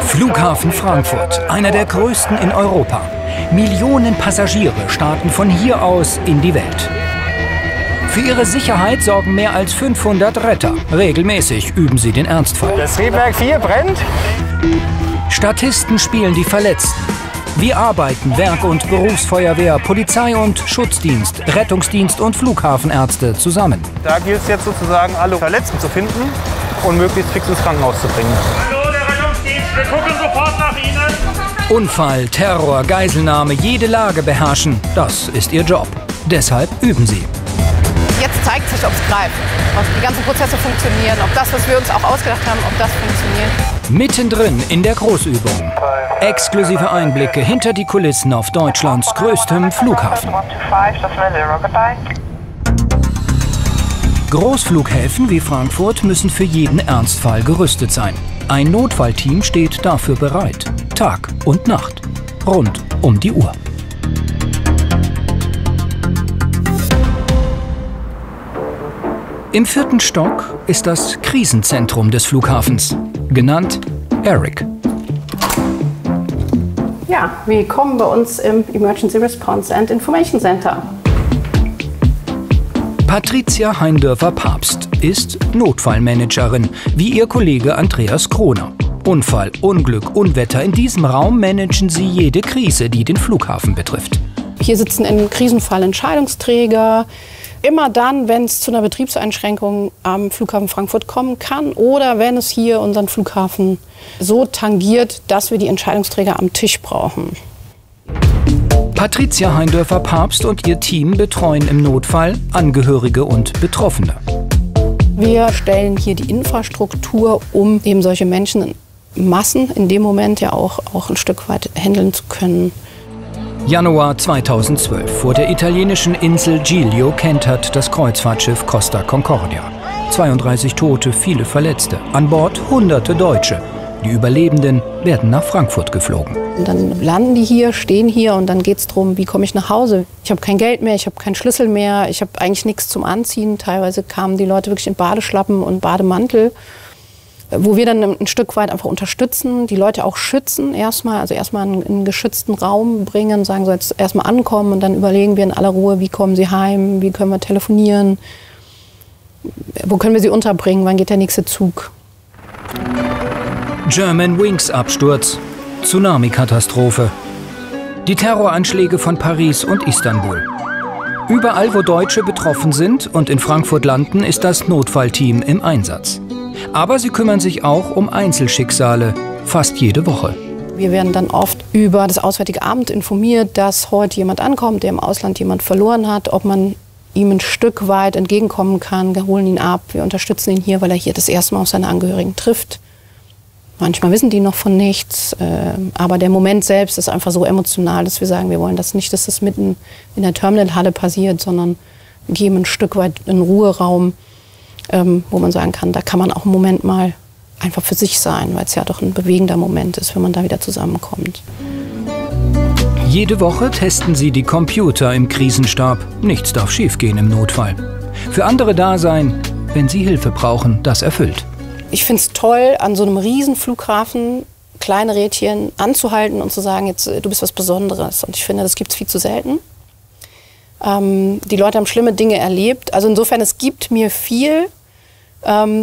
Flughafen Frankfurt, einer der größten in Europa. Millionen Passagiere starten von hier aus in die Welt. Für ihre Sicherheit sorgen mehr als 500 Retter. Regelmäßig üben sie den Ernstfall. Das Triebwerk 4 brennt. Statisten spielen die Verletzten. Wir arbeiten Werk- und Berufsfeuerwehr, Polizei und Schutzdienst, Rettungsdienst und Flughafenärzte zusammen. Da gilt es jetzt sozusagen, alle Verletzten zu finden und möglichst fix ins Krankenhaus zu bringen. Hallo, der Rettungsdienst, wir gucken sofort nach Ihnen. Unfall, Terror, Geiselnahme, jede Lage beherrschen, das ist ihr Job. Deshalb üben sie. Jetzt zeigt sich, ob es greift, ob die ganzen Prozesse funktionieren, ob das, was wir uns auch ausgedacht haben, ob das funktioniert. Mittendrin in der Großübung. Exklusive Einblicke hinter die Kulissen auf Deutschlands größtem Flughafen. Großflughäfen wie Frankfurt müssen für jeden Ernstfall gerüstet sein. Ein Notfallteam steht dafür bereit. Tag und Nacht. Rund um die Uhr. Im 4. Stock ist das Krisenzentrum des Flughafens, genannt ERIC. Ja, willkommen bei uns im Emergency Response and Information Center. Patricia Heindörfer-Pabst ist Notfallmanagerin, wie ihr Kollege Andreas Kroner. Unfall, Unglück, Unwetter, in diesem Raum managen sie jede Krise, die den Flughafen betrifft. Hier sitzen im Krisenfall Entscheidungsträger. Immer dann, wenn es zu einer Betriebseinschränkung am Flughafen Frankfurt kommen kann oder wenn es hier unseren Flughafen so tangiert, dass wir die Entscheidungsträger am Tisch brauchen. Patricia Heindörfer-Pabst und ihr Team betreuen im Notfall Angehörige und Betroffene. Wir stellen hier die Infrastruktur, um eben solche Menschen in Massen in dem Moment ja auch ein Stück weit handeln zu können. Januar 2012 vor der italienischen Insel Giglio kentert das Kreuzfahrtschiff Costa Concordia. 32 Tote, viele Verletzte. An Bord hunderte Deutsche. Die Überlebenden werden nach Frankfurt geflogen. Dann landen die hier, stehen hier und dann geht es darum, wie komme ich nach Hause? Ich habe kein Geld mehr, ich habe keinen Schlüssel mehr, ich habe eigentlich nichts zum Anziehen. Teilweise kamen die Leute wirklich in Badeschlappen und Bademantel, wo wir dann ein Stück weit einfach unterstützen, die Leute auch schützen erstmal, also erstmal in einen geschützten Raum bringen, sagen so jetzt erstmal ankommen und dann überlegen wir in aller Ruhe, wie kommen sie heim, wie können wir telefonieren, wo können wir sie unterbringen, wann geht der nächste Zug. German Wings Absturz, Tsunami-Katastrophe, die Terroranschläge von Paris und Istanbul. Überall, wo Deutsche betroffen sind und in Frankfurt landen, ist das Notfallteam im Einsatz. Aber sie kümmern sich auch um Einzelschicksale, fast jede Woche. Wir werden dann oft über das Auswärtige Amt informiert, dass heute jemand ankommt, der im Ausland jemand verloren hat, ob man ihm ein Stück weit entgegenkommen kann. Wir holen ihn ab, wir unterstützen ihn hier, weil er hier das erste Mal auf seine Angehörigen trifft. Manchmal wissen die noch von nichts, aber der Moment selbst ist einfach so emotional, dass wir sagen, wir wollen das nicht, dass das mitten in der Terminalhalle passiert, sondern geben ein Stück weit einen Ruheraum, wo man sagen kann, da kann man auch einen Moment mal einfach für sich sein, weil es ja doch ein bewegender Moment ist, wenn man da wieder zusammenkommt. Jede Woche testen sie die Computer im Krisenstab. Nichts darf schiefgehen im Notfall. Für andere da sein, wenn sie Hilfe brauchen, das erfüllt. Ich finde es toll, an so einem riesen Flughafen kleine Rädchen anzuhalten und zu sagen, jetzt, du bist was Besonderes. Und ich finde, das gibt es viel zu selten. Die Leute haben schlimme Dinge erlebt. Also insofern, es gibt mir viel.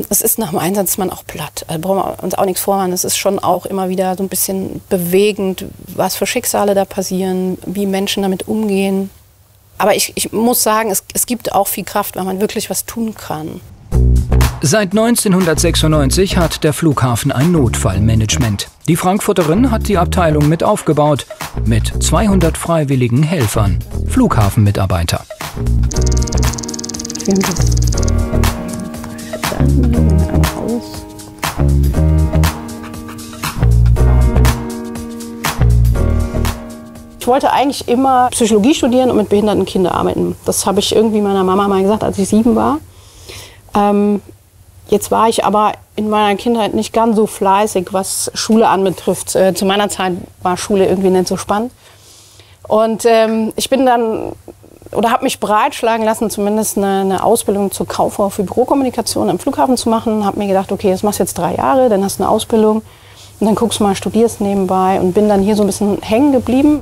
Es ist nach dem Einsatz man auch platt. Also brauchen wir uns auch nichts vormachen. Es ist schon auch immer wieder so ein bisschen bewegend, was für Schicksale da passieren, wie Menschen damit umgehen. Aber ich muss sagen, es gibt auch viel Kraft, weil man wirklich was tun kann. Seit 1996 hat der Flughafen ein Notfallmanagement. Die Frankfurterin hat die Abteilung mit aufgebaut, mit 200 freiwilligen Helfern, Flughafenmitarbeiter. Ich wollte eigentlich immer Psychologie studieren und mit behinderten Kindern arbeiten. Das habe ich irgendwie meiner Mama mal gesagt, als ich 7 war. Jetzt war ich aber in meiner Kindheit nicht ganz so fleißig, was Schule anbetrifft. Zu meiner Zeit war Schule irgendwie nicht so spannend. Und ich bin dann, oder habe mich breitschlagen lassen, zumindest eine Ausbildung zur Kauffrau für Bürokommunikation am Flughafen zu machen. Habe mir gedacht, okay, das machst du jetzt 3 Jahre, dann hast du eine Ausbildung. Und dann guckst du mal, studierst nebenbei und bin dann hier so ein bisschen hängen geblieben.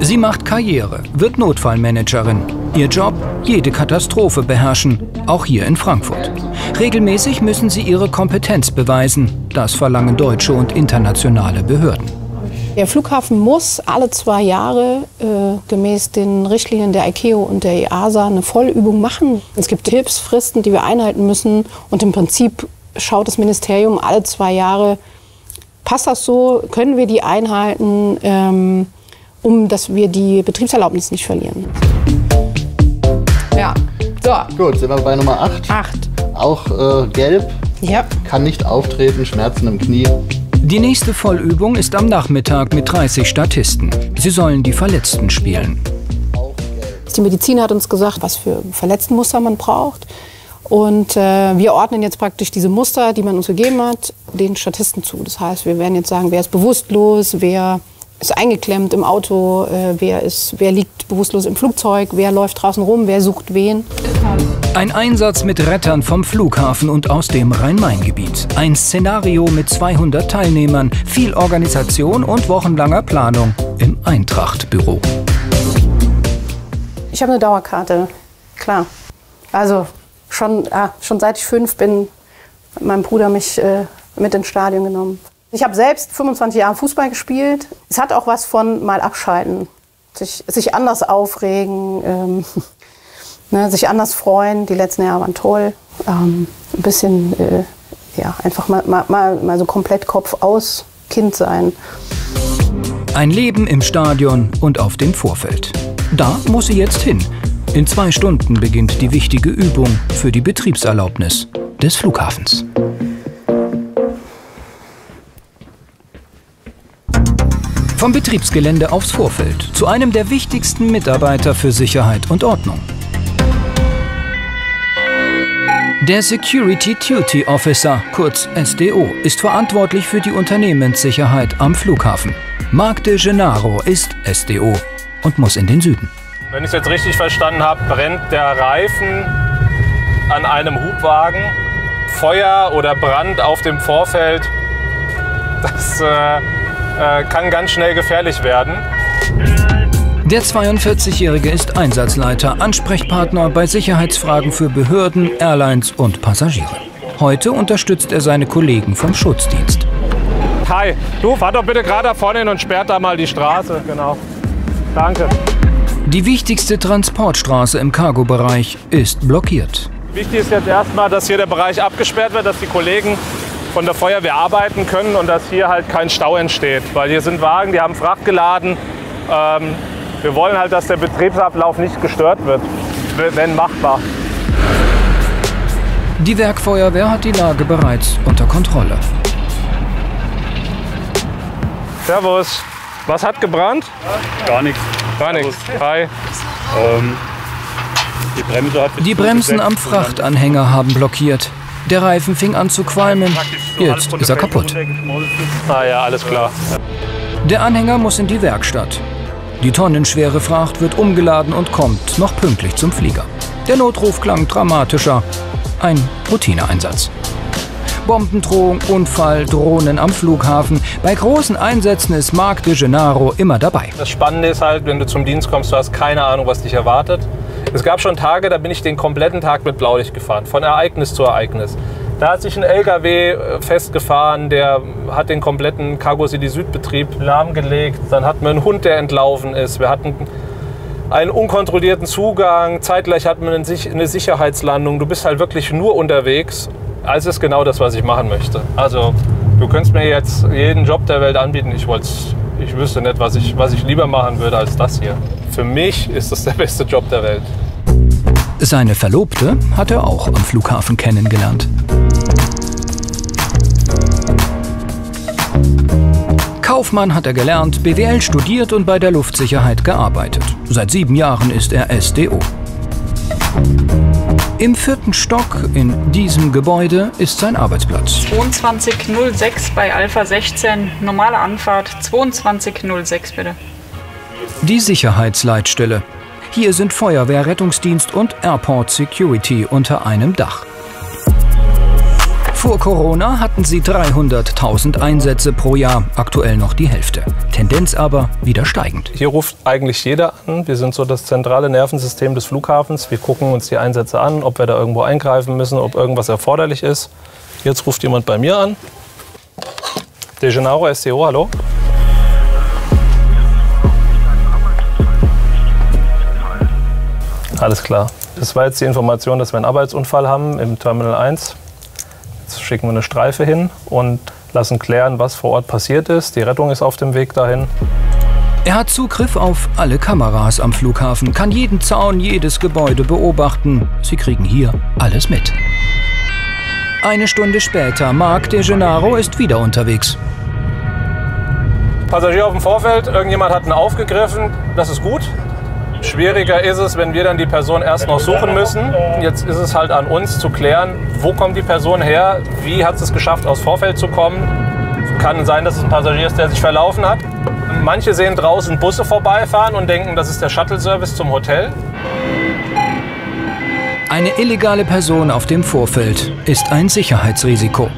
Sie macht Karriere, wird Notfallmanagerin. Ihr Job, jede Katastrophe beherrschen, auch hier in Frankfurt. Regelmäßig müssen sie ihre Kompetenz beweisen. Das verlangen deutsche und internationale Behörden. Der Flughafen muss alle 2 Jahre gemäß den Richtlinien der ICAO und der EASA eine Vollübung machen. Es gibt Hilfsfristen, die wir einhalten müssen. Und im Prinzip schaut das Ministerium alle 2 Jahre, passt das so, können wir die einhalten, um dass wir die Betriebserlaubnis nicht verlieren. Ja, so. Gut, sind wir bei Nummer 8. 8. Auch gelb. Ja. Kann nicht auftreten, Schmerzen im Knie. Die nächste Vollübung ist am Nachmittag mit 30 Statisten. Sie sollen die Verletzten spielen. Die Medizin hat uns gesagt, was für Verletztenmuster man braucht. Und wir ordnen jetzt praktisch diese Muster, die man uns gegeben hat, den Statisten zu. Das heißt, wir werden jetzt sagen, wer ist bewusstlos, wer ist eingeklemmt im Auto, wer liegt bewusstlos im Flugzeug, wer läuft draußen rum, wer sucht wen. Ein Einsatz mit Rettern vom Flughafen und aus dem Rhein-Main-Gebiet. Ein Szenario mit 200 Teilnehmern, viel Organisation und wochenlanger Planung im Eintracht-Büro. Ich habe eine Dauerkarte, klar. Also schon seit ich 5 bin, hat mein Bruder mich mit ins Stadion genommen. Ich habe selbst 25 Jahre Fußball gespielt. Es hat auch was von mal abschalten, sich anders aufregen, ne, sich anders freuen. Die letzten Jahre waren toll. Ein bisschen, ja, einfach mal so komplett Kopf aus, Kind sein. Ein Leben im Stadion und auf dem Vorfeld. Da muss sie jetzt hin. In 2 Stunden beginnt die wichtige Übung für die Betriebserlaubnis des Flughafens. Vom Betriebsgelände aufs Vorfeld, zu einem der wichtigsten Mitarbeiter für Sicherheit und Ordnung. Der Security Duty Officer, kurz SDO, ist verantwortlich für die Unternehmenssicherheit am Flughafen. Marc de Gennaro ist SDO und muss in den Süden. Wenn ich es jetzt richtig verstanden habe, brennt der Reifen an einem Hubwagen. Feuer oder Brand auf dem Vorfeld, das kann ganz schnell gefährlich werden. Der 42-Jährige ist Einsatzleiter, Ansprechpartner bei Sicherheitsfragen für Behörden, Airlines und Passagiere. Heute unterstützt er seine Kollegen vom Schutzdienst. Hi, du fahr doch bitte gerade da vorne hin und sperrt da mal die Straße. Genau. Danke. Die wichtigste Transportstraße im Cargo-Bereich ist blockiert. Wichtig ist jetzt erstmal, dass hier der Bereich abgesperrt wird, dass die Kollegen von der Feuerwehr arbeiten können und dass hier halt kein Stau entsteht. Weil hier sind Wagen, die haben Fracht geladen. Wir wollen halt, dass der Betriebsablauf nicht gestört wird, wenn machbar. Die Werkfeuerwehr hat die Lage bereits unter Kontrolle. Servus. Was hat gebrannt? Gar nichts. Gar nichts. Hi. Die Bremsen am Frachtanhänger haben blockiert. Der Reifen fing an zu qualmen. Jetzt ist er kaputt. Ah ja, alles klar. Der Anhänger muss in die Werkstatt. Die tonnenschwere Fracht wird umgeladen und kommt noch pünktlich zum Flieger. Der Notruf klang dramatischer. Ein Routineeinsatz. Bombendrohung, Unfall, Drohnen am Flughafen. Bei großen Einsätzen ist Marc de Gennaro immer dabei. Das Spannende ist halt, wenn du zum Dienst kommst, du hast keine Ahnung, was dich erwartet. Es gab schon Tage, da bin ich den kompletten Tag mit Blaulicht gefahren, von Ereignis zu Ereignis. Da hat sich ein LKW festgefahren, der hat den kompletten Cargo City Südbetrieb lahmgelegt. Dann hatten wir einen Hund, der entlaufen ist. Wir hatten einen unkontrollierten Zugang. Zeitgleich hatten wir eine Sicherheitslandung. Du bist halt wirklich nur unterwegs. Also ist genau das, was ich machen möchte. Also du könntest mir jetzt jeden Job der Welt anbieten. Ich wüsste nicht, was ich lieber machen würde als das hier. Für mich ist das der beste Job der Welt. Seine Verlobte hat er auch am Flughafen kennengelernt. Kaufmann hat er gelernt, BWL studiert und bei der Luftsicherheit gearbeitet. Seit 7 Jahren ist er SDO. Im 4. Stock in diesem Gebäude ist sein Arbeitsplatz. 2206 bei Alpha 16, normale Anfahrt 2206 bitte. Die Sicherheitsleitstelle. Hier sind Feuerwehr, Rettungsdienst und Airport Security unter einem Dach. Vor Corona hatten sie 300.000 Einsätze pro Jahr, aktuell noch die Hälfte. Tendenz aber wieder steigend. Hier ruft eigentlich jeder an. Wir sind so das zentrale Nervensystem des Flughafens. Wir gucken uns die Einsätze an, ob wir da irgendwo eingreifen müssen, ob irgendwas erforderlich ist. Jetzt ruft jemand bei mir an. De Gennaro, SDO, hallo. Alles klar. Das war jetzt die Information, dass wir einen Arbeitsunfall haben im Terminal 1. Jetzt schicken wir eine Streife hin und lassen klären, was vor Ort passiert ist. Die Rettung ist auf dem Weg dahin. Er hat Zugriff auf alle Kameras am Flughafen, kann jeden Zaun, jedes Gebäude beobachten. Sie kriegen hier alles mit. Eine Stunde später, Marc de Gennaro ist wieder unterwegs. Passagier auf dem Vorfeld, irgendjemand hat ihn aufgegriffen, das ist gut. Schwieriger ist es, wenn wir dann die Person erst noch suchen müssen. Jetzt ist es halt an uns zu klären, wo kommt die Person her, wie hat sie es geschafft, aus Vorfeld zu kommen. Kann sein, dass es ein Passagier ist, der sich verlaufen hat. Manche sehen draußen Busse vorbeifahren und denken, das ist der Shuttle-Service zum Hotel. Eine illegale Person auf dem Vorfeld ist ein Sicherheitsrisiko.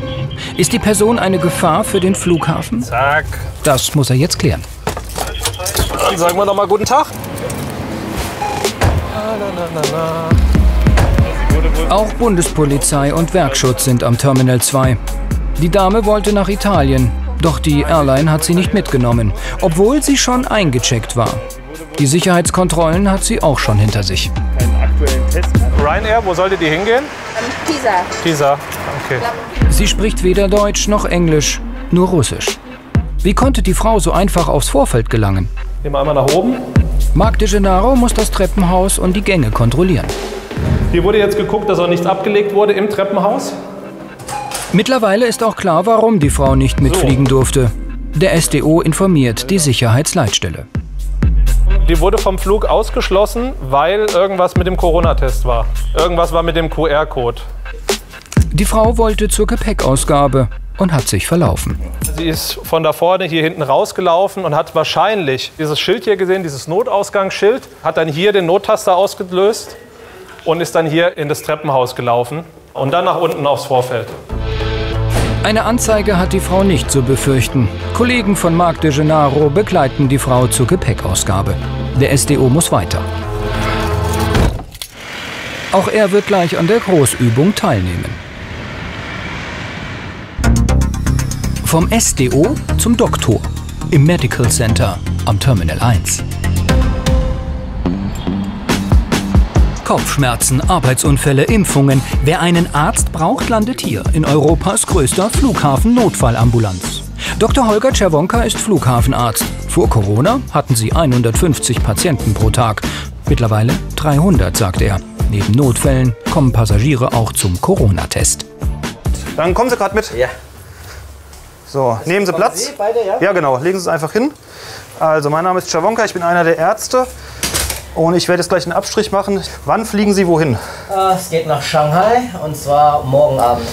Ist die Person eine Gefahr für den Flughafen? Zack. Das muss er jetzt klären. Dann sagen wir doch mal guten Tag. Auch Bundespolizei und Werkschutz sind am Terminal 2. Die Dame wollte nach Italien, doch die Airline hat sie nicht mitgenommen, obwohl sie schon eingecheckt war. Die Sicherheitskontrollen hat sie auch schon hinter sich. Ryanair, wo solltet ihr hingehen? Pisa. Pisa, okay. Sie spricht weder Deutsch noch Englisch, nur Russisch. Wie konnte die Frau so einfach aufs Vorfeld gelangen? Nehmen wir einmal nach oben. Marc de Gennaro muss das Treppenhaus und die Gänge kontrollieren. Hier wurde jetzt geguckt, dass auch nichts abgelegt wurde im Treppenhaus. Mittlerweile ist auch klar, warum die Frau nicht mitfliegen durfte. Der SDO informiert die Sicherheitsleitstelle. Die wurde vom Flug ausgeschlossen, weil irgendwas mit dem Corona-Test war. Irgendwas war mit dem QR-Code. Die Frau wollte zur Gepäckausgabe und hat sich verlaufen. Sie ist von da vorne hier hinten rausgelaufen und hat wahrscheinlich dieses Schild hier gesehen, dieses Notausgangsschild, hat dann hier den Nottaster ausgelöst und ist dann hier in das Treppenhaus gelaufen und dann nach unten aufs Vorfeld. Eine Anzeige hat die Frau nicht zu befürchten. Kollegen von Marc de Gennaro begleiten die Frau zur Gepäckausgabe. Der SDO muss weiter. Auch er wird gleich an der Großübung teilnehmen. Vom SDO zum Doktor im Medical Center am Terminal 1. Kopfschmerzen, Arbeitsunfälle, Impfungen. Wer einen Arzt braucht, landet hier in Europas größter Flughafen-Notfallambulanz. Dr. Holger Czerwonka ist Flughafenarzt. Vor Corona hatten sie 150 Patienten pro Tag. Mittlerweile 300, sagt er. Neben Notfällen kommen Passagiere auch zum Corona-Test. Dann kommen Sie gerade mit. Ja. So, nehmen Sie Platz. Sie beide, ja? Ja, genau. Legen Sie es einfach hin. Also, mein Name ist Czerwonka, ich bin einer der Ärzte und ich werde jetzt gleich einen Abstrich machen. Wann fliegen Sie wohin? Es geht nach Shanghai und zwar morgen Abend.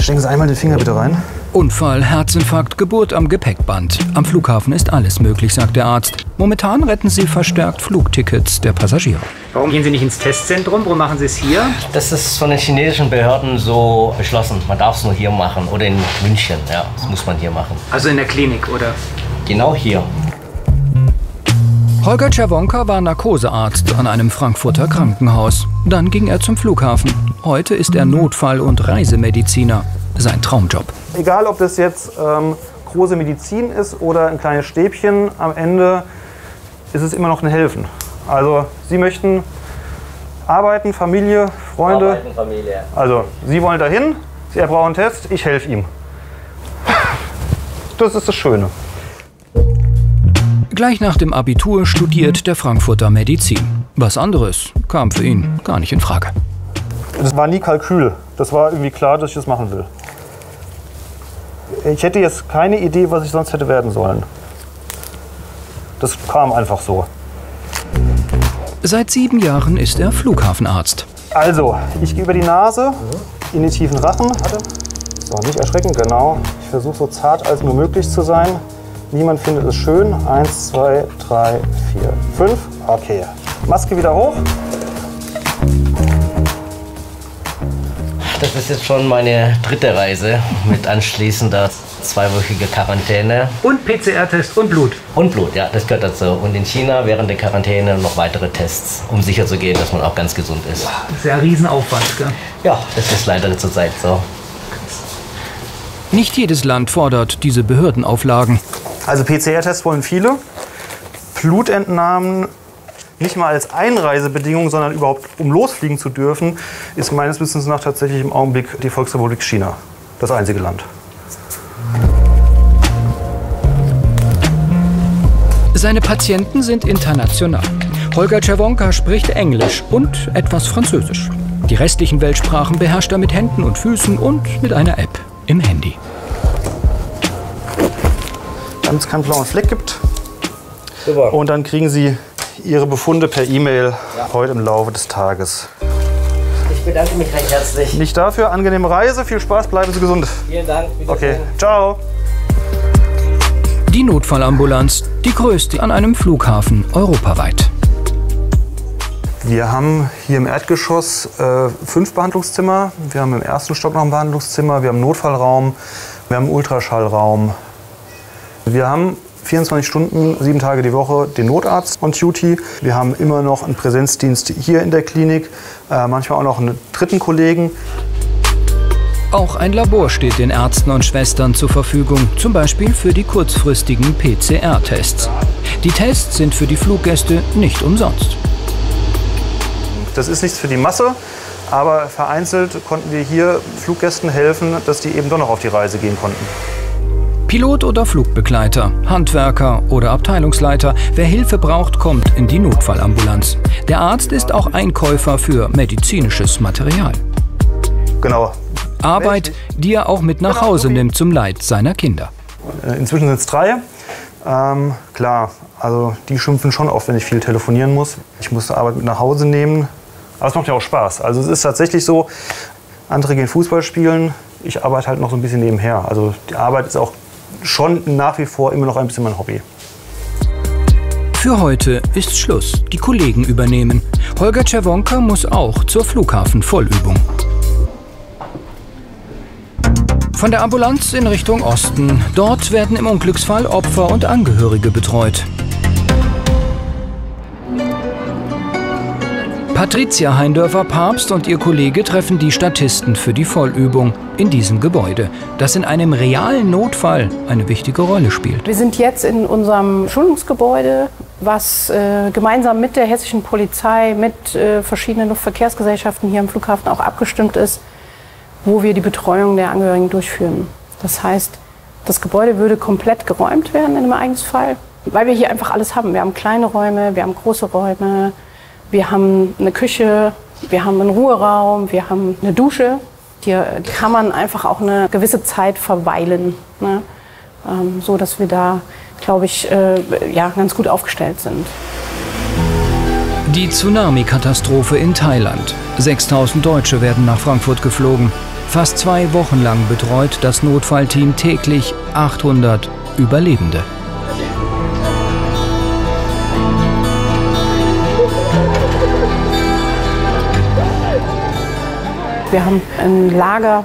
Stecken Sie einmal den Finger bitte rein. Unfall, Herzinfarkt, Geburt am Gepäckband. Am Flughafen ist alles möglich, sagt der Arzt. Momentan retten sie verstärkt Flugtickets der Passagiere. Warum gehen Sie nicht ins Testzentrum? Warum machen Sie es hier? Das ist von den chinesischen Behörden so beschlossen. Man darf es nur hier machen oder in München. Ja, das muss man hier machen. Also in der Klinik, oder? Genau hier. Holger Czerwonka war Narkosearzt an einem Frankfurter Krankenhaus. Dann ging er zum Flughafen. Heute ist er Notfall- und Reisemediziner. Sein Traumjob. Egal, ob das jetzt große Medizin ist oder ein kleines Stäbchen, am Ende ist es immer noch ein Helfen. Also Sie möchten arbeiten, Familie, Freunde. Arbeiten, Familie. Also Sie wollen dahin, er braucht einen Test, ich helfe ihm. Das ist das Schöne. Gleich nach dem Abitur studiert der Frankfurter Medizin. Was anderes kam für ihn gar nicht in Frage. Das war nie Kalkül. Das war irgendwie klar, dass ich das machen will. Ich hätte jetzt keine Idee, was ich sonst hätte werden sollen. Das kam einfach so. Seit 7 Jahren ist er Flughafenarzt. Also, ich gehe über die Nase, in den tiefen Rachen. So, nicht erschrecken, genau. Ich versuche so zart als nur möglich zu sein. Niemand findet es schön. 1, 2, 3, 4, 5. Okay. Maske wieder hoch. Das ist jetzt schon meine dritte Reise mit anschließender zweiwöchiger Quarantäne. Und PCR-Test und Blut. Und Blut, ja, das gehört dazu. Und in China während der Quarantäne noch weitere Tests, um sicherzugehen, dass man auch ganz gesund ist. Das ist ja ein Riesenaufwand, gell? Ja, das ist leider zurzeit so. Nicht jedes Land fordert diese Behördenauflagen. Also PCR-Tests wollen viele. Blutentnahmen nicht mal als Einreisebedingung, sondern überhaupt um losfliegen zu dürfen, ist meines Wissens nach tatsächlich im Augenblick die Volksrepublik China. Das einzige Land. Seine Patienten sind international. Holger Czerwonka spricht Englisch und etwas Französisch. Die restlichen Weltsprachen beherrscht er mit Händen und Füßen und mit einer App im Handy. Damit es keinen blauen Fleck gibt. Super. Und dann kriegen Sie Ihre Befunde per E-Mail heute im Laufe des Tages. Ich bedanke mich recht herzlich. Nicht dafür, angenehme Reise, viel Spaß, bleiben Sie gesund. Vielen Dank. Okay, ciao. Die Notfallambulanz, die größte an einem Flughafen europaweit. Wir haben hier im Erdgeschoss 5 Behandlungszimmer. Wir haben im ersten Stock noch ein Behandlungszimmer. Wir haben einen Notfallraum, wir haben einen Ultraschallraum. Wir haben 24 Stunden, 7 Tage die Woche den Notarzt on Duty. Wir haben immer noch einen Präsenzdienst hier in der Klinik, manchmal auch noch einen dritten Kollegen. Auch ein Labor steht den Ärzten und Schwestern zur Verfügung, zum Beispiel für die kurzfristigen PCR-Tests. Die Tests sind für die Fluggäste nicht umsonst. Das ist nichts für die Masse, aber vereinzelt konnten wir hier Fluggästen helfen, dass die eben doch noch auf die Reise gehen konnten. Pilot oder Flugbegleiter, Handwerker oder Abteilungsleiter, wer Hilfe braucht, kommt in die Notfallambulanz. Der Arzt ist auch Einkäufer für medizinisches Material. Genau. Arbeit, die er auch mit nach Hause nimmt zum Leid seiner Kinder. Inzwischen sind es 3. Klar, also die schimpfen schon oft, wenn ich viel telefonieren muss. Ich muss die Arbeit mit nach Hause nehmen. Aber es macht ja auch Spaß. Also es ist tatsächlich so, andere gehen Fußball spielen, ich arbeite halt noch so ein bisschen nebenher. Also die Arbeit ist auch schon nach wie vor immer noch ein bisschen mein Hobby. Für heute ist Schluss. Die Kollegen übernehmen. Holger Czerwonka muss auch zur Flughafenvollübung. Von der Ambulanz in Richtung Osten. Dort werden im Unglücksfall Opfer und Angehörige betreut. Patricia Heindörfer-Pabst und ihr Kollege treffen die Statisten für die Vollübung in diesem Gebäude, das in einem realen Notfall eine wichtige Rolle spielt. Wir sind jetzt in unserem Schulungsgebäude, was gemeinsam mit der hessischen Polizei, mit verschiedenen Luftverkehrsgesellschaften hier am Flughafen auch abgestimmt ist, wo wir die Betreuung der Angehörigen durchführen. Das heißt, das Gebäude würde komplett geräumt werden in einem Ereignisfall, weil wir hier einfach alles haben. Wir haben kleine Räume, wir haben große Räume. Wir haben eine Küche, wir haben einen Ruheraum, wir haben eine Dusche. Hier kann man einfach auch eine gewisse Zeit verweilen, ne? So dass wir da, glaube ich, ganz gut aufgestellt sind. Die Tsunami-Katastrophe in Thailand. 6000 Deutsche werden nach Frankfurt geflogen. Fast 2 Wochen lang betreut das Notfallteam täglich 800 Überlebende. Wir haben ein Lager,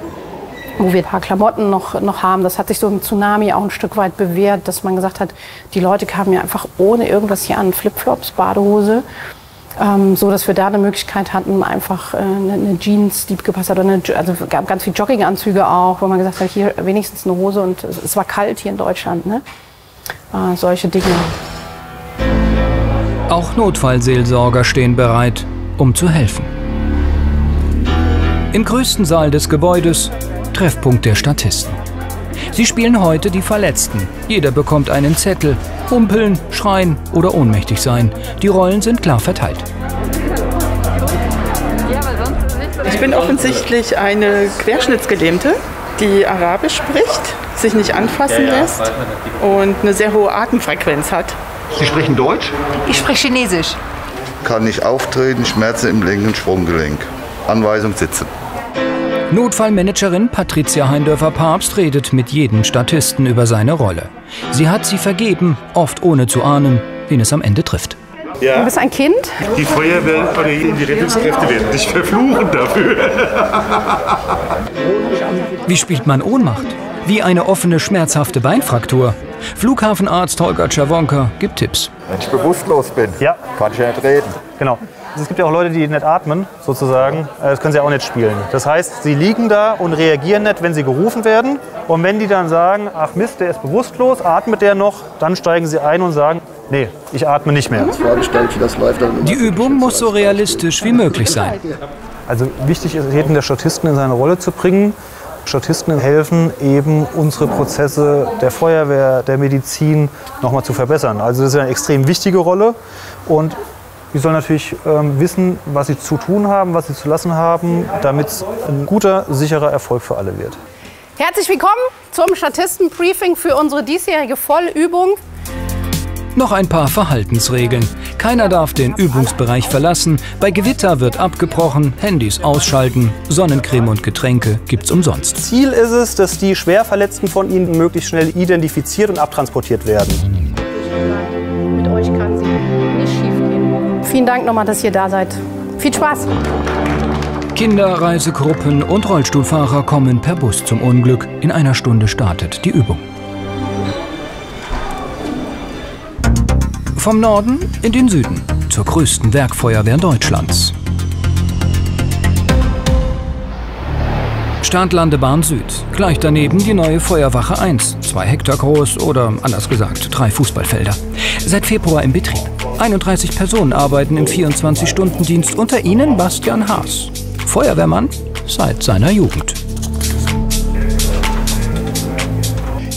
wo wir ein paar Klamotten noch haben. Das hat sich so im Tsunami auch ein Stück weit bewährt, dass man gesagt hat, die Leute kamen ja einfach ohne irgendwas hier an, Flipflops, Badehose, so dass wir da eine Möglichkeit hatten, einfach eine Jeans, die gepasst hat, oder also gab ganz viele Jogginganzüge auch, wo man gesagt hat, hier wenigstens eine Hose, und es war kalt hier in Deutschland, ne? Solche Dinge. Auch Notfallseelsorger stehen bereit, um zu helfen. Im größten Saal des Gebäudes, Treffpunkt der Statisten. Sie spielen heute die Verletzten. Jeder bekommt einen Zettel. Humpeln, schreien oder ohnmächtig sein. Die Rollen sind klar verteilt. Ich bin offensichtlich eine Querschnittsgelähmte, die Arabisch spricht, sich nicht anfassen lässt und eine sehr hohe Atemfrequenz hat. Sie sprechen Deutsch? Ich spreche Chinesisch. Kann nicht auftreten, Schmerzen im linken Sprunggelenk. Anweisung sitzen. Notfallmanagerin Patricia Heindörfer-Pabst redet mit jedem Statisten über seine Rolle. Sie hat sie vergeben, oft ohne zu ahnen, wen es am Ende trifft. Ja. Du bist ein Kind? Die Feuerwehr oder die Rettungskräfte werden dich verfluchen dafür. Wie spielt man Ohnmacht? Wie eine offene, schmerzhafte Beinfraktur? Flughafenarzt Holger Czerwonka gibt Tipps. Wenn ich bewusstlos bin, ja, kann ich ja nicht reden. Genau. Es gibt ja auch Leute, die nicht atmen, sozusagen. Das können sie auch nicht spielen. Das heißt, sie liegen da und reagieren nicht, wenn sie gerufen werden. Und wenn die dann sagen, ach Mist, der ist bewusstlos, atmet der noch, dann steigen sie ein und sagen, nee, ich atme nicht mehr. Die Übung muss so realistisch wie möglich sein. Also wichtig ist, jeden der Statisten in seine Rolle zu bringen. Statisten helfen eben, unsere Prozesse der Feuerwehr, der Medizin nochmal zu verbessern. Also das ist eine extrem wichtige Rolle. Und die sollen natürlich wissen, was sie zu tun haben, was sie zu lassen haben, damit es ein guter, sicherer Erfolg für alle wird. Herzlich willkommen zum Statisten-Briefing für unsere diesjährige Vollübung. Noch ein paar Verhaltensregeln. Keiner darf den Übungsbereich verlassen, bei Gewitter wird abgebrochen, Handys ausschalten, Sonnencreme und Getränke gibt's umsonst. Ziel ist es, dass die Schwerverletzten von ihnen möglichst schnell identifiziert und abtransportiert werden. Mit euch kann sie nicht schief gehen. Vielen Dank nochmal, dass ihr da seid. Viel Spaß! Kinder, Reisegruppen und Rollstuhlfahrer kommen per Bus zum Unglück. In einer Stunde startet die Übung. Vom Norden in den Süden, zur größten Werkfeuerwehr Deutschlands. Startlandebahn Süd, gleich daneben die neue Feuerwache 1, 2 Hektar groß oder anders gesagt 3 Fußballfelder. Seit Februar im Betrieb. 31 Personen arbeiten im 24-Stunden-Dienst, unter ihnen Bastian Haas, Feuerwehrmann seit seiner Jugend.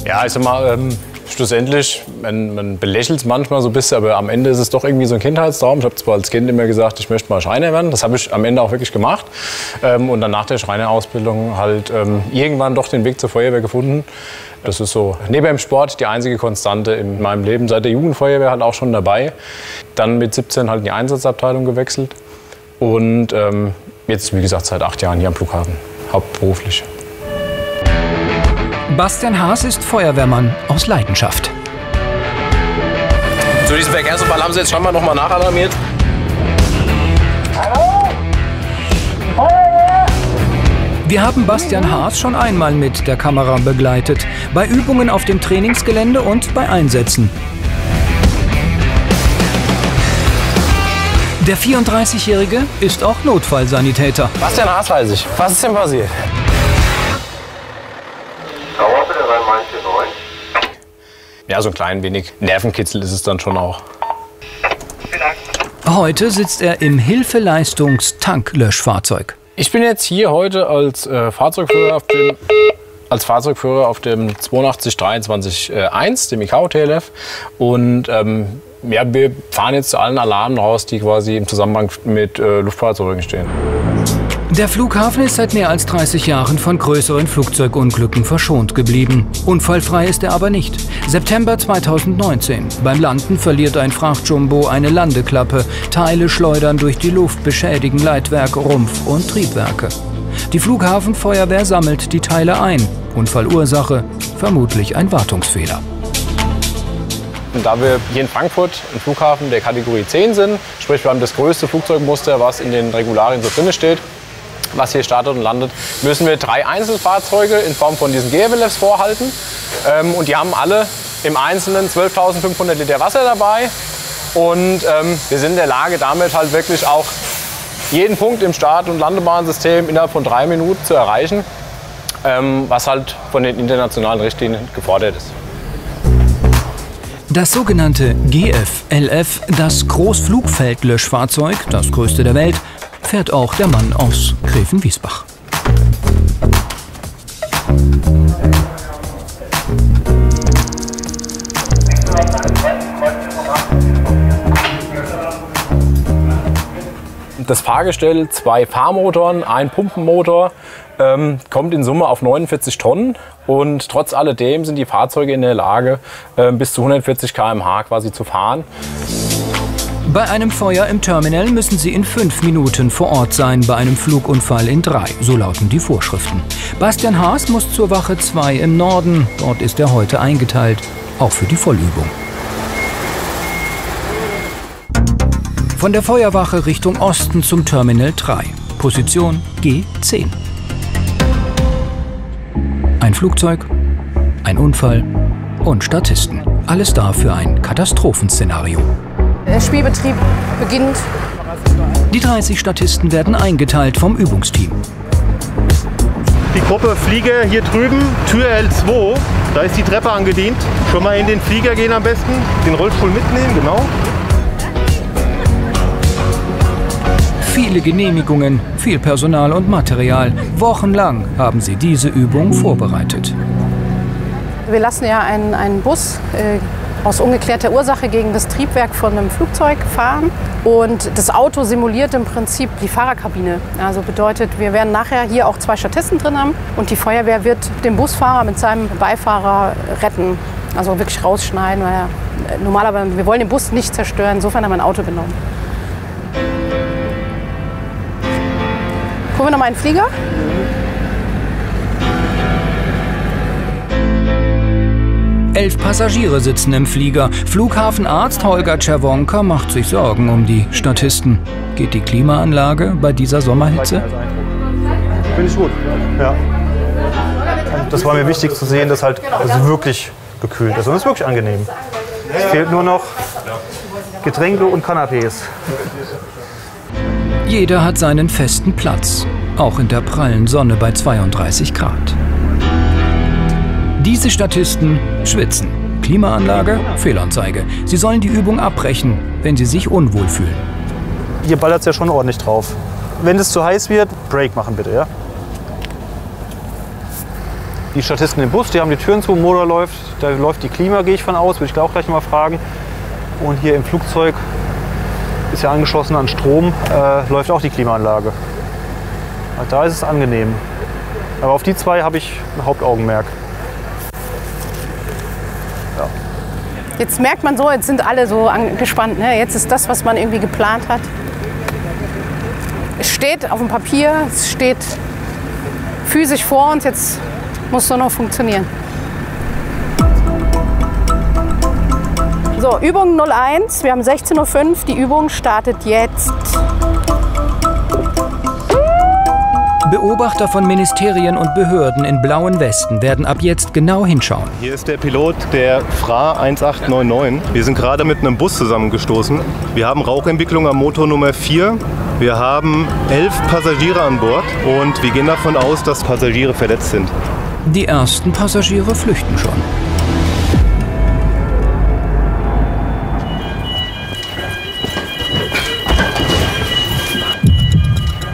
Ja, ich sag mal, schlussendlich, man belächelt es manchmal so ein bisschen, aber am Ende ist es doch irgendwie so ein Kindheitstraum. Ich habe zwar als Kind immer gesagt, ich möchte mal Schreiner werden, das habe ich am Ende auch wirklich gemacht. Und dann nach der Schreinerausbildung halt irgendwann doch den Weg zur Feuerwehr gefunden. Das ist so neben dem Sport die einzige Konstante in meinem Leben. Seit der Jugendfeuerwehr halt auch schon dabei. Dann mit 17 halt in die Einsatzabteilung gewechselt. Und jetzt, wie gesagt, seit 8 Jahren hier am Flughafen, hauptberuflich. Bastian Haas ist Feuerwehrmann aus Leidenschaft. Zu diesem Verkehrsunfall haben Sie jetzt schon mal nochmal nachalarmiert. Hallo? Feuerwehr! Wir haben Bastian Haas schon einmal mit der Kamera begleitet. Bei Übungen auf dem Trainingsgelände und bei Einsätzen. Der 34-Jährige ist auch Notfallsanitäter. Bastian Haas weiß ich. Was ist denn passiert? Ja, so ein klein wenig Nervenkitzel ist es dann schon auch. Heute sitzt er im Hilfeleistungs-Tanklöschfahrzeug. Ich bin jetzt hier heute als Fahrzeugführer auf dem 8223-1, dem ICAO TLF. Und ja, wir fahren jetzt zu allen Alarmen raus, die quasi im Zusammenhang mit Luftfahrzeugen stehen. Der Flughafen ist seit mehr als 30 Jahren von größeren Flugzeugunglücken verschont geblieben. Unfallfrei ist er aber nicht. September 2019. Beim Landen verliert ein Frachtjumbo eine Landeklappe. Teile schleudern durch die Luft, beschädigen Leitwerke, Rumpf und Triebwerke. Die Flughafenfeuerwehr sammelt die Teile ein. Unfallursache? Vermutlich ein Wartungsfehler. Und da wir hier in Frankfurt im Flughafen der Kategorie 10 sind, sprich wir haben das größte Flugzeugmuster, was in den Regularien so drin steht, was hier startet und landet, müssen wir 3 Einzelfahrzeuge in Form von diesen GFLFs vorhalten. Und die haben alle im Einzelnen 12.500 Liter Wasser dabei. Und wir sind in der Lage, damit halt wirklich auch jeden Punkt im Start- und Landebahnsystem innerhalb von 3 Minuten zu erreichen, was halt von den internationalen Richtlinien gefordert ist. Das sogenannte GFLF, das Großflugfeldlöschfahrzeug, das größte der Welt, fährt auch der Mann aus Gräfenwiesbach. Das Fahrgestell, 2 Fahrmotoren, ein Pumpenmotor, kommt in Summe auf 49 Tonnen. Und trotz alledem sind die Fahrzeuge in der Lage, bis zu 140 km/h quasi zu fahren. Bei einem Feuer im Terminal müssen Sie in 5 Minuten vor Ort sein, bei einem Flugunfall in 3, so lauten die Vorschriften. Bastian Haas muss zur Wache 2 im Norden, dort ist er heute eingeteilt, auch für die Vollübung. Von der Feuerwache Richtung Osten zum Terminal 3, Position G10. Ein Flugzeug, ein Unfall und Statisten. Alles da für ein Katastrophenszenario. Der Spielbetrieb beginnt. Die 30 Statisten werden eingeteilt vom Übungsteam. Die Gruppe Flieger hier drüben, Tür L2, da ist die Treppe angedient. Schon mal in den Flieger gehen am besten, den Rollstuhl mitnehmen, genau. Viele Genehmigungen, viel Personal und Material. Wochenlang haben sie diese Übung vorbereitet. Wir lassen ja einen Bus aus ungeklärter Ursache gegen das Triebwerk von einem Flugzeug fahren. Und das Auto simuliert im Prinzip die Fahrerkabine. Also bedeutet, wir werden nachher hier auch 2 Statisten drin haben. Und die Feuerwehr wird den Busfahrer mit seinem Beifahrer retten. Also wirklich rausschneiden. Weil normalerweise, wir wollen den Bus nicht zerstören. Insofern haben wir ein Auto genommen. Gucken wir noch mal einen Flieger. Elf Passagiere sitzen im Flieger. Flughafenarzt Holger Czerwonka macht sich Sorgen um die Statisten. Geht die Klimaanlage bei dieser Sommerhitze? Finde ich gut, ja. Das war mir wichtig zu sehen, dass halt also wirklich gekühlt ist. Und es ist wirklich angenehm. Es fehlt nur noch Getränke und Canapés. Jeder hat seinen festen Platz, auch in der prallen Sonne bei 32 Grad. Diese Statisten schwitzen. Klimaanlage, Fehlanzeige. Sie sollen die Übung abbrechen, wenn sie sich unwohl fühlen. Hier ballert es ja schon ordentlich drauf. Wenn es zu heiß wird, Break machen bitte, ja? Die Statisten im Bus, die haben die Türen zu, Motor läuft, da läuft die Klima, gehe ich von aus, würde ich auch gleich mal fragen. Und hier im Flugzeug ist ja angeschlossen an Strom, läuft auch die Klimaanlage. Da ist es angenehm. Aber auf die 2 habe ich ein Hauptaugenmerk. Jetzt merkt man so, jetzt sind alle so angespannt. Ne? Jetzt ist das, was man irgendwie geplant hat. Es steht auf dem Papier, es steht physisch vor uns, jetzt muss es nur noch funktionieren. So, Übung 01, wir haben 16:05 Uhr, die Übung startet jetzt. Beobachter von Ministerien und Behörden in blauen Westen werden ab jetzt genau hinschauen. Hier ist der Pilot der FRA 1899. Wir sind gerade mit einem Bus zusammengestoßen. Wir haben Rauchentwicklung am Motor Nummer 4. Wir haben 11 Passagiere an Bord und wir gehen davon aus, dass Passagiere verletzt sind. Die ersten Passagiere flüchten schon.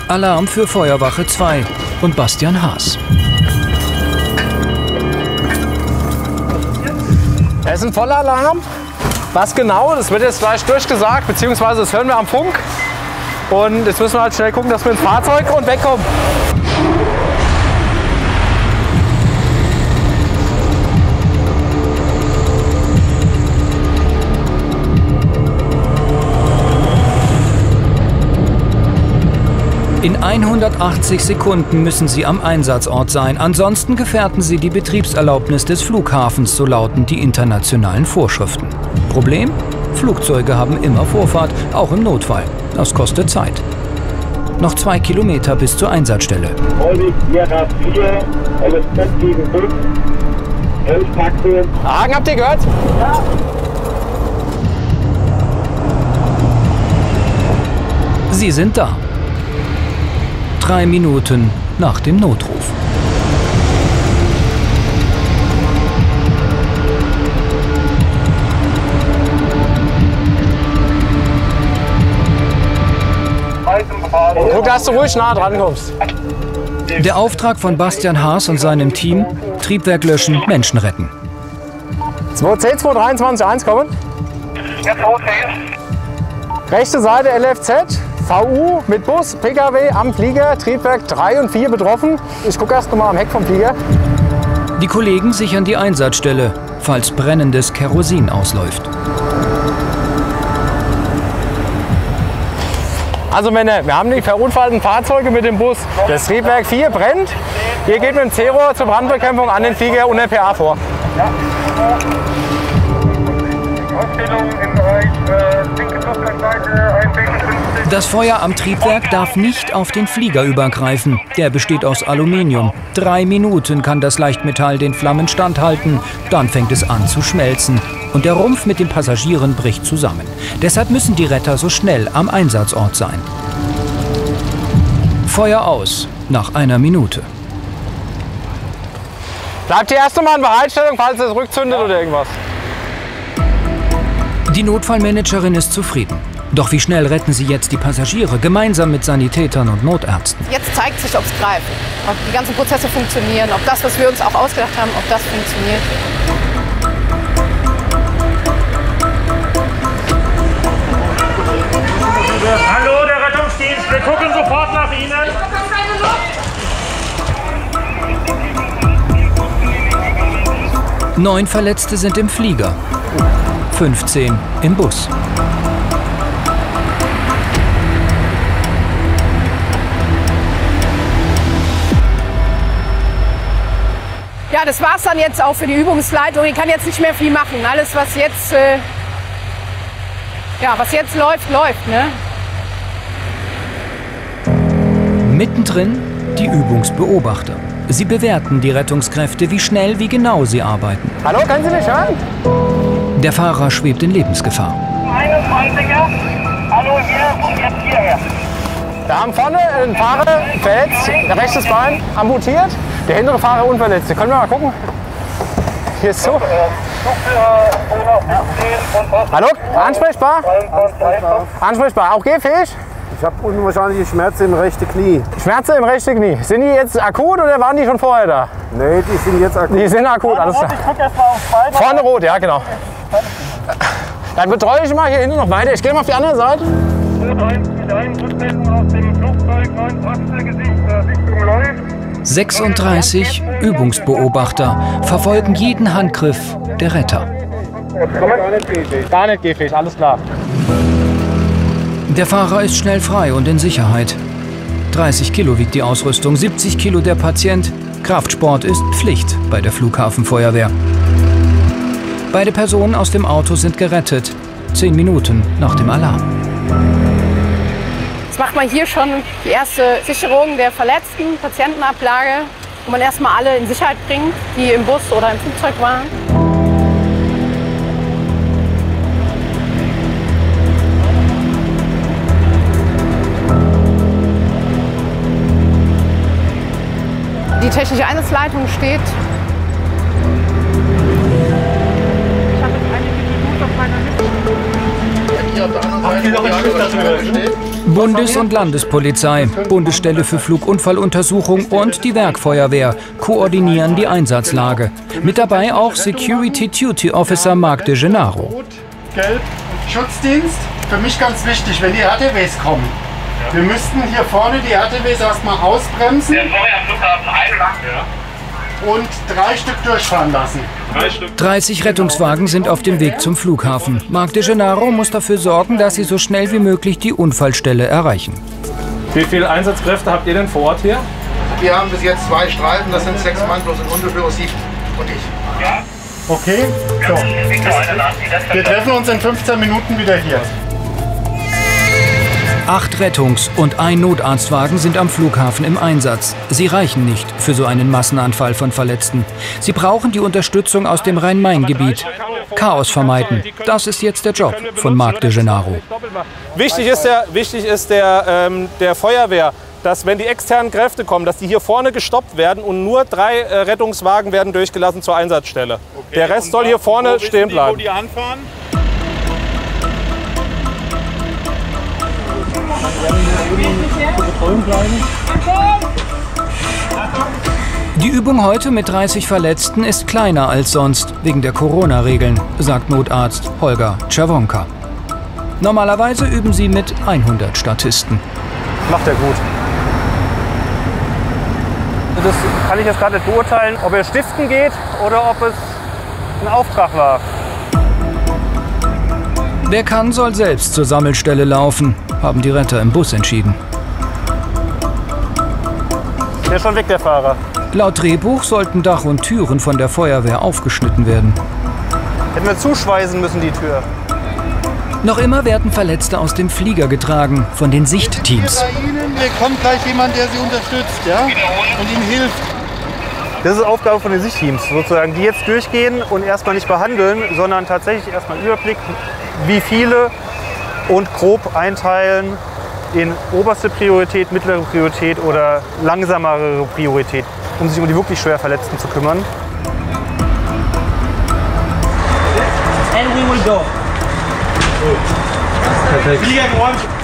Alarm für Feuerwache 2 und Bastian Haas. Es ist ein Vollalarm. Was genau? Das wird jetzt gleich durchgesagt, beziehungsweise das hören wir am Funk. Und jetzt müssen wir halt schnell gucken, dass wir ins Fahrzeug und wegkommen. In 180 Sekunden müssen sie am Einsatzort sein, ansonsten gefährden sie die Betriebserlaubnis des Flughafens, so lauten die internationalen Vorschriften. Problem? Flugzeuge haben immer Vorfahrt, auch im Notfall. Das kostet Zeit. Noch 2 Kilometer bis zur Einsatzstelle. Hagen, habt ihr gehört? Ja. Sie sind da. 3 Minuten nach dem Notruf. Guck, dass du ruhig nah dran kommst. Der Auftrag von Bastian Haas und seinem Team: Triebwerk löschen, Menschen retten. 2C, 223, 1 kommen. Ja, 2C. Rechte Seite LFZ. VU mit Bus, Pkw am Flieger, Triebwerk 3 und 4 betroffen. Ich gucke erst mal am Heck vom Flieger. Die Kollegen sichern die Einsatzstelle, falls brennendes Kerosin ausläuft. Also Männer, wir haben die verunfallten Fahrzeuge mit dem Bus. Das Triebwerk 4 brennt. Ihr geht mit dem C-Rohr zur Brandbekämpfung an den Flieger und der PA vor. Ja. Aufstellung im Bereich linke Luftleitseite. Das Feuer am Triebwerk darf nicht auf den Flieger übergreifen. Der besteht aus Aluminium. 3 Minuten kann das Leichtmetall den Flammen standhalten. Dann fängt es an zu schmelzen. Und der Rumpf mit den Passagieren bricht zusammen. Deshalb müssen die Retter so schnell am Einsatzort sein. Feuer aus, nach 1 Minute. Bleibt hier erst einmal in Bereitstellung, falls es rückzündet oder irgendwas. Die Notfallmanagerin ist zufrieden. Doch wie schnell retten sie jetzt die Passagiere, gemeinsam mit Sanitätern und Notärzten? Jetzt zeigt sich, ob es greift, ob die ganzen Prozesse funktionieren, ob das, was wir uns auch ausgedacht haben, ob das funktioniert. Hallo, der Rettungsdienst, wir gucken sofort nach Ihnen. Neun Verletzte sind im Flieger, 15 im Bus. Ja, das war's dann jetzt auch für die Übungsleitung. Die kann jetzt nicht mehr viel machen. Alles, was jetzt, was jetzt läuft, läuft, ne? Mittendrin die Übungsbeobachter. Sie bewerten die Rettungskräfte, wie schnell, wie genau sie arbeiten. Hallo, können Sie mich hören? Der Fahrer schwebt in Lebensgefahr. 21er, hallo hier und jetzt hierher. Da haben vorne ein Fahrer verletzt, rechtes Bein amputiert, der hintere Fahrer unverletzt. Können wir mal gucken? Hier ist so. Hallo, ansprechbar? Ansprechbar, auch gehfähig? Ich habe unwahrscheinliche Schmerzen im rechten Knie. Schmerzen im rechten Knie. Sind die jetzt akut oder waren die schon vorher da? Nee, die sind jetzt akut. Die sind akut, alles klar. Ich gucke erst mal aufs Bein. Vorne rot, ja genau. Dann betreue ich mal hier hinten noch weiter. Ich gehe mal auf die andere Seite. Flugzeug 36 Übungsbeobachter verfolgen jeden Handgriff der Retter. Gar nicht gehfähig, alles klar. Der Fahrer ist schnell frei und in Sicherheit. 30 Kilo wiegt die Ausrüstung, 70 Kilo der Patient. Kraftsport ist Pflicht bei der Flughafenfeuerwehr. Beide Personen aus dem Auto sind gerettet, 10 Minuten nach dem Alarm. Jetzt macht man hier schon die erste Sicherung der Verletzten, Patientenablage, wo man erstmal alle in Sicherheit bringt, die im Bus oder im Flugzeug waren. Die technische Einsatzleitung steht. Bundes- und Landespolizei, Bundesstelle für Flugunfalluntersuchung und die Werkfeuerwehr koordinieren die Einsatzlage. Mit dabei auch Security Duty Officer Marc de Gennaro. Rot, Gelb und Schutzdienst. Für mich ganz wichtig, wenn die RTWs kommen. Wir müssten hier vorne die RTWs erstmal ausbremsen. Und 3 Stück durchfahren lassen. 30 Rettungswagen sind auf dem Weg zum Flughafen. Marc de Gennaro muss dafür sorgen, dass sie so schnell wie möglich die Unfallstelle erreichen. Wie viele Einsatzkräfte habt ihr denn vor Ort hier? Wir haben bis jetzt 2 Streifen, das sind 6 Mann plus ein Hundeführer, 7 und ich. Ja. Okay, so. Wir treffen uns in 15 Minuten wieder hier. 8 Rettungs- und ein Notarztwagen sind am Flughafen im Einsatz. Sie reichen nicht für so einen Massenanfall von Verletzten. Sie brauchen die Unterstützung aus dem Rhein-Main-Gebiet. Chaos vermeiden, das ist jetzt der Job von Marc de Gennaro. Wichtig ist der Feuerwehr, dass wenn die externen Kräfte kommen, dass die hier vorne gestoppt werden und nur 3 Rettungswagen werden durchgelassen zur Einsatzstelle. Okay, der Rest soll hier vorne stehen bleiben. Die Übung heute mit 30 Verletzten ist kleiner als sonst, wegen der Corona-Regeln, sagt Notarzt Holger Czerwonka. Normalerweise üben sie mit 100 Statisten. Macht er gut. Das kann ich jetzt gerade nicht beurteilen, ob er stiften geht oder ob es ein Auftrag war. Wer kann, soll selbst zur Sammelstelle laufen, haben die Retter im Bus entschieden. Der ist schon weg, der Fahrer. Laut Drehbuch sollten Dach und Türen von der Feuerwehr aufgeschnitten werden. Hätten wir zuschweißen müssen, die Tür. Noch immer werden Verletzte aus dem Flieger getragen von den Sichtteams. Hier kommt gleich jemand, der sie unterstützt, ja? Und ihnen hilft. Das ist Aufgabe von den Sichtteams, sozusagen, die jetzt durchgehen und erstmal nicht behandeln, sondern tatsächlich erstmal einen Überblick, wie viele, und grob einteilen in oberste Priorität, mittlere Priorität oder langsamere Priorität, um sich um die wirklich schwer Verletzten zu kümmern. And we will go. Perfekt.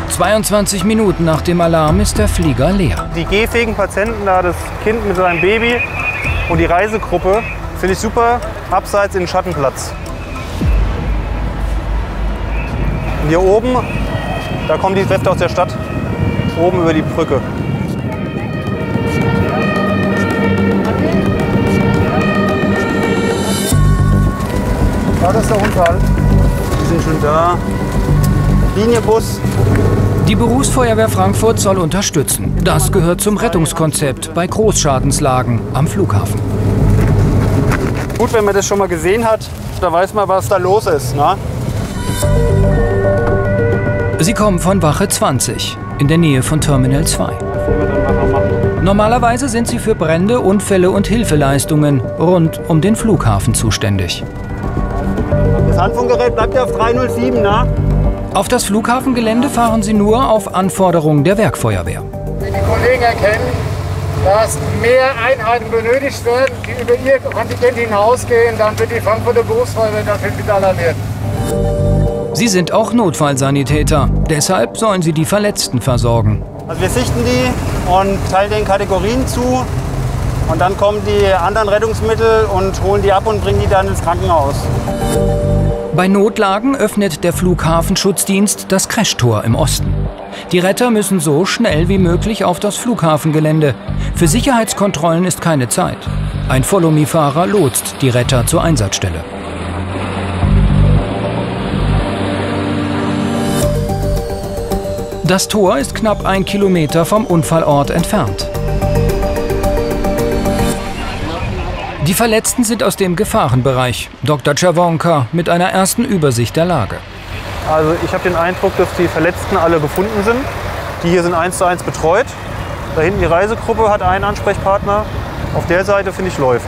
22 Minuten nach dem Alarm ist der Flieger leer. Die gehfähigen Patienten, da das Kind mit seinem Baby. Und die Reisegruppe finde ich super, abseits in den Schattenplatz. Und hier oben, da kommen die Kräfte aus der Stadt, oben über die Brücke. Ja, das ist der Unfall. Die sind schon da. Linienbus. Die Berufsfeuerwehr Frankfurt soll unterstützen. Das gehört zum Rettungskonzept bei Großschadenslagen am Flughafen. Gut, wenn man das schon mal gesehen hat, da weiß man, was da los ist, ne? Sie kommen von Wache 20, in der Nähe von Terminal 2. Normalerweise sind sie für Brände, Unfälle und Hilfeleistungen rund um den Flughafen zuständig. Das Handfunkgerät bleibt ja auf 307, ne? Auf das Flughafengelände fahren sie nur auf Anforderung der Werkfeuerwehr. Wenn die Kollegen erkennen, dass mehr Einheiten benötigt werden, die über ihr Kontingent hinausgehen, dann wird die Frankfurter Berufsfeuerwehr dafür mit alarmiert. Sie sind auch Notfallsanitäter. Deshalb sollen sie die Verletzten versorgen. Also wir sichten die und teilen den Kategorien zu. Und dann kommen die anderen Rettungsmittel und holen die ab und bringen die dann ins Krankenhaus. Bei Notlagen öffnet der Flughafenschutzdienst das Crashtor im Osten. Die Retter müssen so schnell wie möglich auf das Flughafengelände. Für Sicherheitskontrollen ist keine Zeit. Ein Follow-Me-Fahrer lotst die Retter zur Einsatzstelle. Das Tor ist knapp 1 Kilometer vom Unfallort entfernt. Die Verletzten sind aus dem Gefahrenbereich. Dr. Czerwonka mit einer ersten Übersicht der Lage. Also ich habe den Eindruck, dass die Verletzten alle gefunden sind. Die hier sind 1:1 betreut. Da hinten die Reisegruppe hat einen Ansprechpartner. Auf der Seite, finde ich, läuft.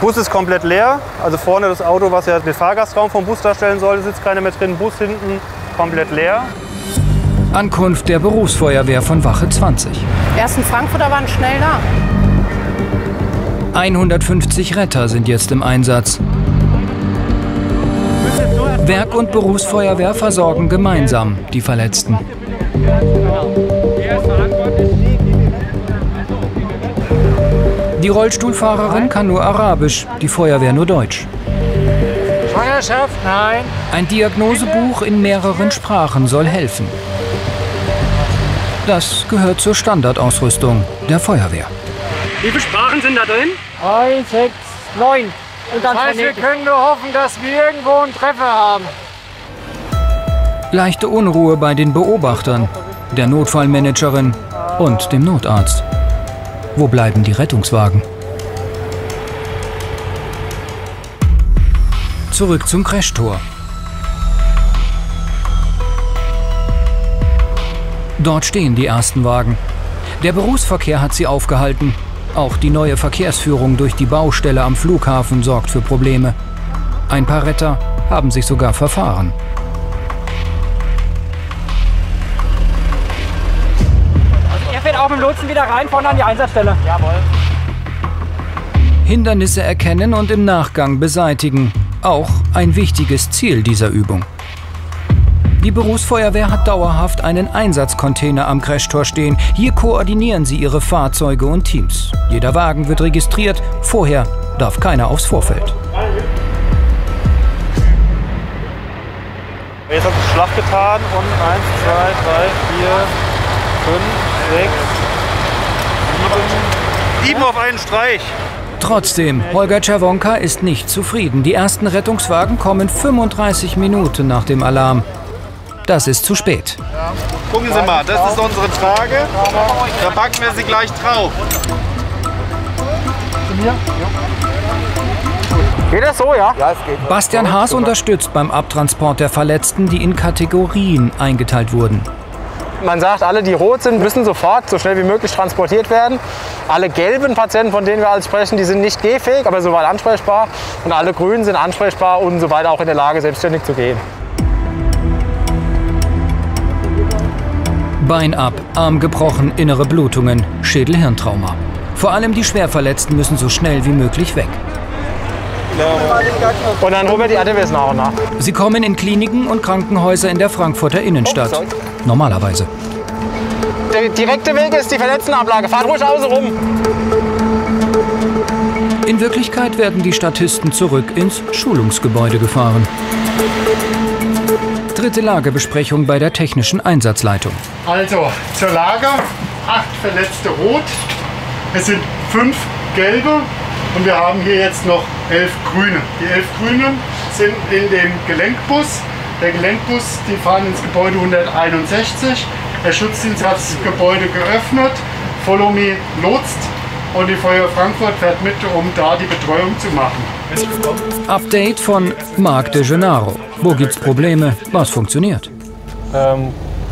Bus ist komplett leer. Also vorne das Auto, was ja den Fahrgastraum vom Bus darstellen sollte, sitzt keiner mehr drin. Bus hinten komplett leer. Ankunft der Berufsfeuerwehr von Wache 20. Die ersten Frankfurter waren schnell da. 150 Retter sind jetzt im Einsatz. Werk- und Berufsfeuerwehr versorgen gemeinsam die Verletzten. Die Rollstuhlfahrerin kann nur Arabisch, die Feuerwehr nur Deutsch. Schwangerschaft? Nein. Ein Diagnosebuch in mehreren Sprachen soll helfen. Das gehört zur Standardausrüstung der Feuerwehr. Wie viele Sprachen sind da drin? 1, 6, 9. Das heißt, wir können nur hoffen, dass wir irgendwo einen Treffer haben. Leichte Unruhe bei den Beobachtern, der Notfallmanagerin und dem Notarzt. Wo bleiben die Rettungswagen? Zurück zum Crashtor. Dort stehen die ersten Wagen. Der Berufsverkehr hat sie aufgehalten. Auch die neue Verkehrsführung durch die Baustelle am Flughafen sorgt für Probleme. Ein paar Retter haben sich sogar verfahren. Er fährt auch mit dem Lotsen wieder rein, vorne an die Einsatzstelle. Jawohl. Hindernisse erkennen und im Nachgang beseitigen. Auch ein wichtiges Ziel dieser Übung. Die Berufsfeuerwehr hat dauerhaft einen Einsatzcontainer am Crashtor stehen. Hier koordinieren sie ihre Fahrzeuge und Teams. Jeder Wagen wird registriert. Vorher darf keiner aufs Vorfeld. Jetzt habe ich Schlag getan und 1, 2, 3, 4, 5, 6, 7 auf einen Streich. Trotzdem, Holger Czerwonka ist nicht zufrieden. Die ersten Rettungswagen kommen 35 Minuten nach dem Alarm. Das ist zu spät. Ja. Gucken Sie mal, das ist unsere Trage. Da packen wir sie gleich drauf. Geht das so, ja? Ja, es geht. Bastian Haas unterstützt beim Abtransport der Verletzten, die in Kategorien eingeteilt wurden. Man sagt, alle, die rot sind, müssen sofort so schnell wie möglich transportiert werden. Alle gelben Patienten, von denen wir alle sprechen, die sind nicht gehfähig, aber soweit ansprechbar. Und alle grünen sind ansprechbar und soweit auch in der Lage, selbstständig zu gehen. Bein ab, Arm gebrochen, innere Blutungen, Schädel-Hirntrauma. Vor allem die Schwerverletzten müssen so schnell wie möglich weg. Und dann holen wir die RTWs nach. Sie kommen in Kliniken und Krankenhäuser in der Frankfurter Innenstadt. Normalerweise. Der direkte Weg ist die Verletztenablage. Fahrt ruhig außen rum. In Wirklichkeit werden die Statisten zurück ins Schulungsgebäude gefahren. Dritte Lagebesprechung bei der technischen Einsatzleitung. Also zur Lage: 8 Verletzte rot, es sind 5 gelbe und wir haben hier jetzt noch 11 grüne. Die 11 grünen sind in dem Gelenkbus. Der Gelenkbus, die fahren ins Gebäude 161. Der Schutzdienst hat das Gebäude geöffnet, Follow Me lotst und die Feuerwehr Frankfurt fährt mit, um da die Betreuung zu machen. Update von Marc de Gennaro. Wo gibt's Probleme? Was funktioniert?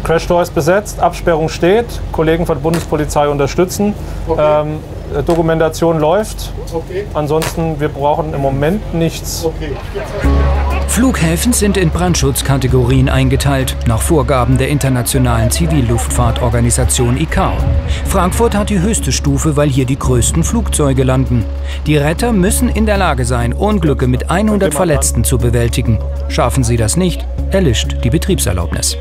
Crashtor ist besetzt, Absperrung steht, Kollegen von der Bundespolizei unterstützen. Okay. Dokumentation läuft. Okay. Ansonsten, wir brauchen im Moment nichts. Okay. Flughäfen sind in Brandschutzkategorien eingeteilt, nach Vorgaben der Internationalen Zivilluftfahrtorganisation ICAO. Frankfurt hat die höchste Stufe, weil hier die größten Flugzeuge landen. Die Retter müssen in der Lage sein, Unglücke mit 100 Verletzten zu bewältigen. Schaffen sie das nicht, erlischt die Betriebserlaubnis.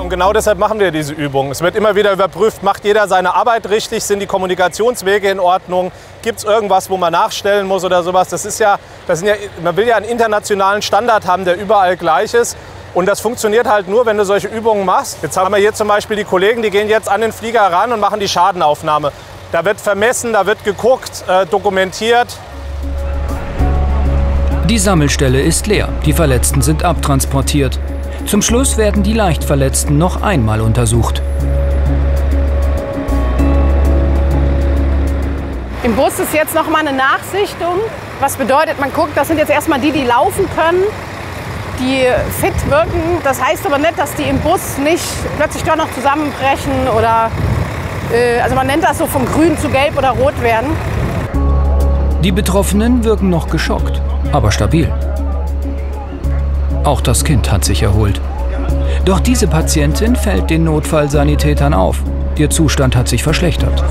Und genau deshalb machen wir diese Übung. Es wird immer wieder überprüft, macht jeder seine Arbeit richtig, sind die Kommunikationswege in Ordnung, gibt es irgendwas, wo man nachstellen muss oder sowas. Man will ja einen internationalen Standard haben, der überall gleich ist. Und das funktioniert halt nur, wenn du solche Übungen machst. Jetzt haben wir hier zum Beispiel die Kollegen, die gehen jetzt an den Flieger ran und machen die Schadenaufnahme. Da wird vermessen, da wird geguckt, dokumentiert. Die Sammelstelle ist leer, die Verletzten sind abtransportiert. Zum Schluss werden die Leichtverletzten noch einmal untersucht. Im Bus ist jetzt noch mal eine Nachsichtung. Was bedeutet, man guckt, das sind jetzt erstmal die, die laufen können, die fit wirken. Das heißt aber nicht, dass die im Bus nicht plötzlich doch noch zusammenbrechen oder, also man nennt das so von grün zu gelb oder rot werden. Die Betroffenen wirken noch geschockt, aber stabil. Auch das Kind hat sich erholt. Doch diese Patientin fällt den Notfallsanitätern auf. Ihr Zustand hat sich verschlechtert.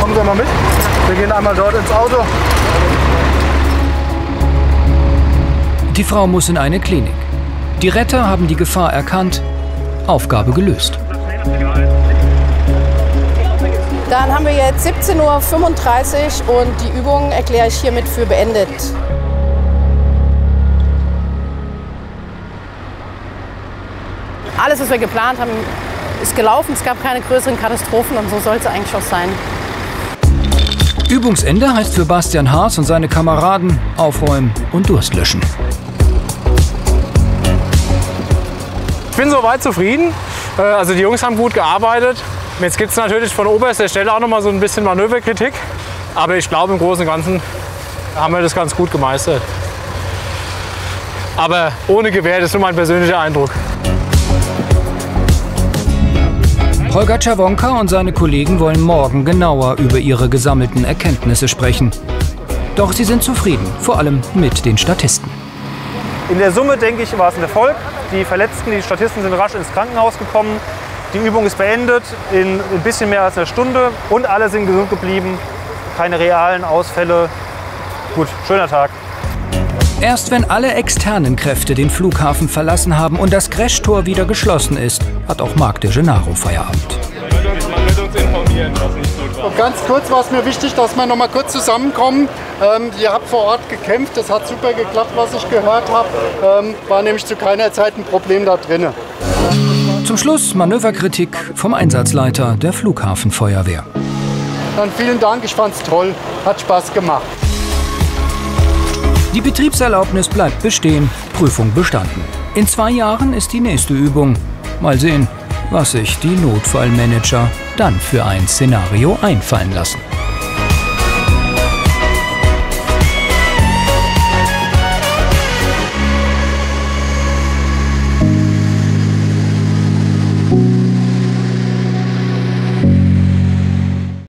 Kommen Sie mal mit. Wir gehen einmal dort ins Auto. Die Frau muss in eine Klinik. Die Retter haben die Gefahr erkannt, Aufgabe gelöst. Dann haben wir jetzt 17:35 Uhr und die Übung erkläre ich hiermit für beendet. Alles, was wir geplant haben, ist gelaufen. Es gab keine größeren Katastrophen und so soll es eigentlich auch sein. Übungsende heißt für Bastian Haas und seine Kameraden aufräumen und Durst löschen. Ich bin soweit zufrieden. Also die Jungs haben gut gearbeitet. Jetzt gibt es natürlich von oberster Stelle auch noch mal so ein bisschen Manöverkritik. Aber ich glaube, im Großen und Ganzen haben wir das ganz gut gemeistert. Aber ohne Gewehr, das ist nur mein persönlicher Eindruck. Holger Czerwonka und seine Kollegen wollen morgen genauer über ihre gesammelten Erkenntnisse sprechen. Doch sie sind zufrieden, vor allem mit den Statisten. In der Summe, denke ich, war es ein Erfolg. Die Verletzten, die Statisten sind rasch ins Krankenhaus gekommen. Die Übung ist beendet in ein bisschen mehr als einer Stunde. Und alle sind gesund geblieben. Keine realen Ausfälle. Gut, schöner Tag. Erst wenn alle externen Kräfte den Flughafen verlassen haben und das Crashtor wieder geschlossen ist, hat auch Marc de Gennaro Feierabend. Man wird uns informieren, was nicht gut war. Ganz kurz war es mir wichtig, dass wir noch mal kurz zusammenkommen. Ihr habt vor Ort gekämpft, das hat super geklappt, was ich gehört habe. War nämlich zu keiner Zeit ein Problem da drin. Zum Schluss Manöverkritik vom Einsatzleiter der Flughafenfeuerwehr. Dann vielen Dank, ich fand's toll, hat Spaß gemacht. Die Betriebserlaubnis bleibt bestehen, Prüfung bestanden. In 2 Jahren ist die nächste Übung. Mal sehen, was sich die Notfallmanager dann für ein Szenario einfallen lassen.